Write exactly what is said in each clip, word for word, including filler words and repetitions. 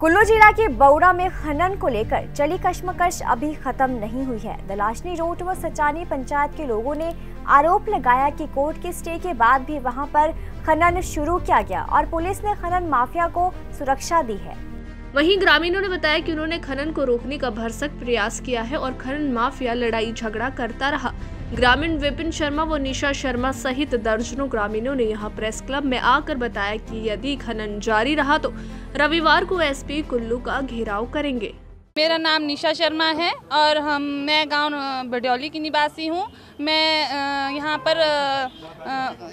कुल्लू जिला के बौउड़ा में खनन को लेकर चली कश्मकश अभी खत्म नहीं हुई है। दलाशनी रोड व सचानी पंचायत के लोगों ने आरोप लगाया कि कोर्ट के स्टे के बाद भी वहां पर खनन शुरू किया गया और पुलिस ने खनन माफिया को सुरक्षा दी है। वहीं ग्रामीणों ने बताया कि उन्होंने खनन को रोकने का भरसक प्रयास किया है और खनन माफिया लड़ाई झगड़ा करता रहा। ग्रामीण विपिन शर्मा व निशा शर्मा सहित दर्जनों ग्रामीणों ने यहां प्रेस क्लब में आकर बताया कि यदि खनन जारी रहा तो रविवार को एसपी कुल्लू का घेराव करेंगे। मेरा नाम निशा शर्मा है और हम मैं गांव बड़ौली की निवासी हूं। मैं यहां पर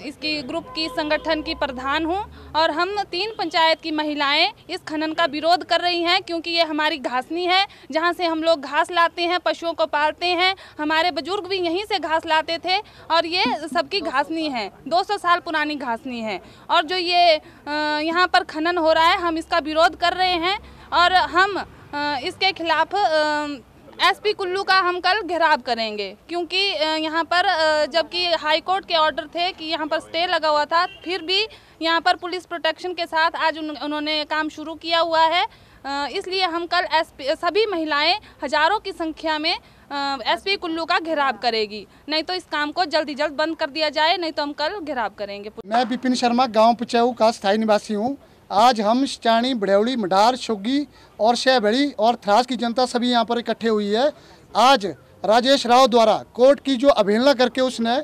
इसकी ग्रुप की संगठन की प्रधान हूं और हम तीन पंचायत की महिलाएं इस खनन का विरोध कर रही हैं, क्योंकि ये हमारी घासनी है जहां से हम लोग घास लाते हैं, पशुओं को पालते हैं। हमारे बुजुर्ग भी यहीं से घास लाते थे और ये सबकी घासनी है, दो सौ साल पुरानी घासनी है। और जो ये यहाँ पर खनन हो रहा है हम इसका विरोध कर रहे हैं और हम इसके खिलाफ एसपी कुल्लू का हम कल घेराव करेंगे, क्योंकि यहाँ पर जबकि हाई कोर्ट के ऑर्डर थे कि यहाँ पर स्टे लगा हुआ था, फिर भी यहाँ पर पुलिस प्रोटेक्शन के साथ आज उन, उन्होंने काम शुरू किया हुआ है। इसलिए हम कल एसपी सभी महिलाएं हजारों की संख्या में एसपी कुल्लू का घेराव करेगी, नहीं तो इस काम को जल्दी जल्द बंद कर दिया जाए, नहीं तो हम कल घेराव करेंगे। मैं विपिन शर्मा गाँव पिचऊ का स्थायी निवासी हूँ। आज हम चाणी, बड़ौली, मंडार, सुग्गी और शहबड़ी और थ्रास की जनता सभी यहाँ पर इकट्ठे हुई है। आज राजेश राव द्वारा कोर्ट की जो अवहेलना करके उसने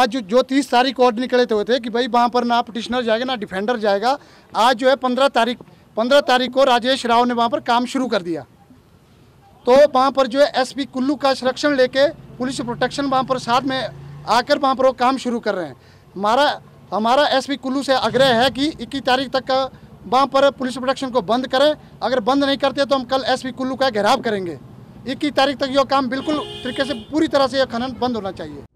आज जो जो तीस तारीख को ऑर्डर निकले हुए थे कि भाई वहाँ पर ना पिटिशनर जाएगा ना डिफेंडर जाएगा, आज जो है पंद्रह तारीख पंद्रह तारीख को राजेश राव ने वहाँ पर काम शुरू कर दिया। तो वहाँ पर जो है एस पी कुल्लू का संरक्षण लेके पुलिस प्रोटेक्शन वहाँ पर साथ में आकर वहाँ पर वो काम शुरू कर रहे हैं। हमारा हमारा एस पी कुल्लू से आग्रह है कि इक्कीस तारीख तक का वहाँ पर पुलिस प्रोटेक्शन को बंद करें। अगर बंद नहीं करते तो हम कल एसपी कुल्लू का घेराव करेंगे। इक्कीस तारीख तक यह काम बिल्कुल तरीके से पूरी तरह से यह खनन बंद होना चाहिए।